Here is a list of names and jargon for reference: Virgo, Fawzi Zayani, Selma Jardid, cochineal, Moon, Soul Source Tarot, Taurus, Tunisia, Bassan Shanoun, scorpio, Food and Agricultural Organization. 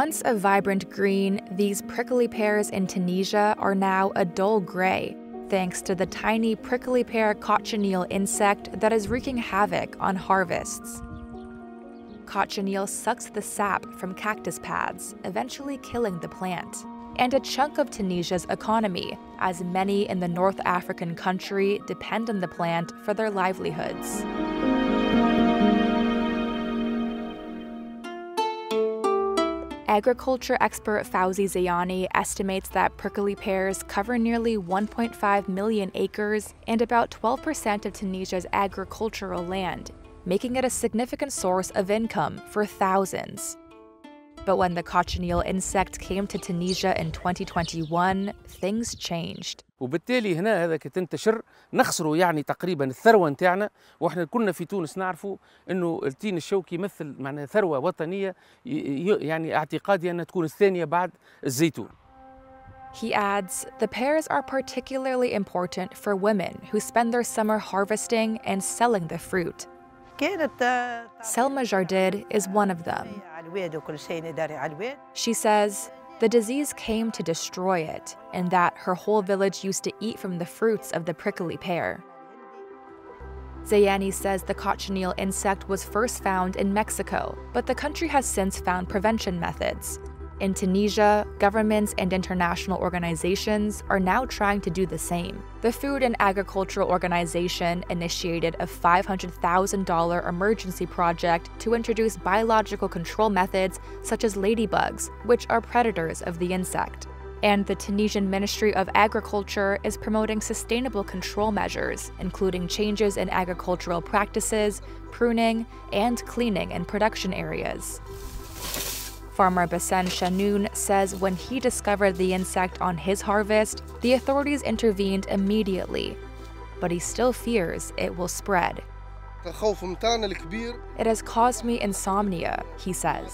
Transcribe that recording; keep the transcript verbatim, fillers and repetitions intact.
Once a vibrant green, these prickly pears in Tunisia are now a dull gray, thanks to the tiny prickly pear cochineal insect that is wreaking havoc on harvests. Cochineal sucks the sap from cactus pads, eventually killing the plant, and a chunk of Tunisia's economy, as many in the North African country depend on the plant for their livelihoods. Agriculture expert Fawzi Zayani estimates that prickly pears cover nearly one point five million acres and about twelve percent of Tunisia's agricultural land, making it a significant source of income for thousands. But when the cochineal insect came to Tunisia in twenty twenty-one, things changed. وبالتالي هنا هذا كتنتشر نخسره يعني تقريبا الثروه نتاعنا، واحنا كنا في تونس نعرفوا انه التين الشوكي يمثل معناها ثروه وطنيه، يعني اعتقادي انها تكون الثانيه بعد الزيتون. He adds, the pears are particularly important for women who spend their summer harvesting and selling the fruit. Selma Jardid is one of them. She says the disease came to destroy it, and that her whole village used to eat from the fruits of the prickly pear. Zayani says the cochineal insect was first found in Mexico, but the country has since found prevention methods. In Tunisia, governments and international organizations are now trying to do the same. The Food and Agricultural Organization initiated a five hundred thousand dollar emergency project to introduce biological control methods such as ladybugs, which are predators of the insect. And the Tunisian Ministry of Agriculture is promoting sustainable control measures, including changes in agricultural practices, pruning, and cleaning in production areas. Farmer Bassan Shanoun says when he discovered the insect on his harvest, the authorities intervened immediately, but he still fears it will spread. It has caused me insomnia, he says.